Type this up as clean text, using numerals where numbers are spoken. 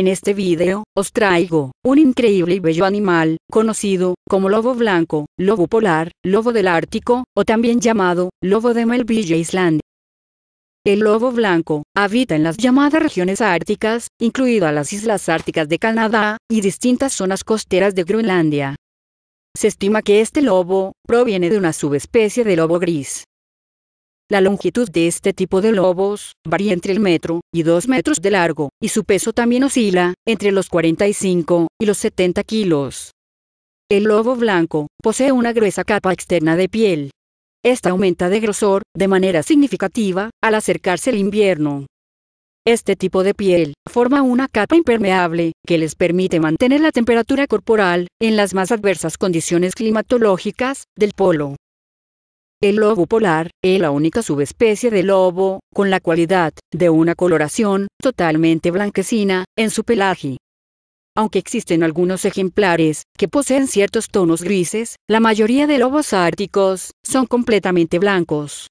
En este video, os traigo un increíble y bello animal, conocido como lobo blanco, lobo polar, lobo del Ártico, o también llamado, lobo de Melville Island. El lobo blanco habita en las llamadas regiones árticas, incluidas las islas árticas de Canadá, y distintas zonas costeras de Groenlandia. Se estima que este lobo proviene de una subespecie de lobo gris. La longitud de este tipo de lobos varía entre 1 metro y 2 metros de largo, y su peso también oscila entre los 45 y los 70 kilos. El lobo blanco posee una gruesa capa externa de piel. Esta aumenta de grosor de manera significativa al acercarse el invierno. Este tipo de piel forma una capa impermeable que les permite mantener la temperatura corporal en las más adversas condiciones climatológicas del polo. El lobo polar es la única subespecie de lobo con la cualidad de una coloración totalmente blanquecina en su pelaje. Aunque existen algunos ejemplares que poseen ciertos tonos grises, la mayoría de lobos árticos son completamente blancos.